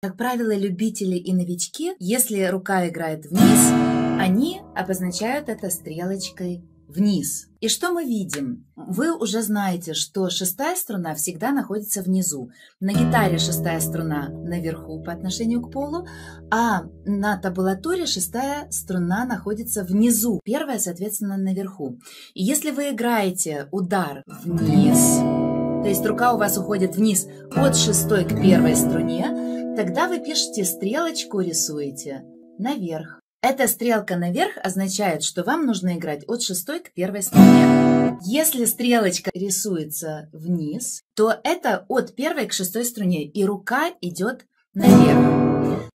Как правило, любители и новички, если рука играет вниз, они обозначают это стрелочкой вниз. И что мы видим? Вы уже знаете, что шестая струна всегда находится внизу. На гитаре шестая струна наверху по отношению к полу, а на табулатуре шестая струна находится внизу. Первая, соответственно, наверху. И если вы играете удар вниз, то есть рука у вас уходит вниз от шестой к первой струне, тогда вы пишете стрелочку, рисуете наверх. Эта стрелка наверх означает, что вам нужно играть от шестой к первой струне. Если стрелочка рисуется вниз, то это от первой к шестой струне, и рука идет наверх.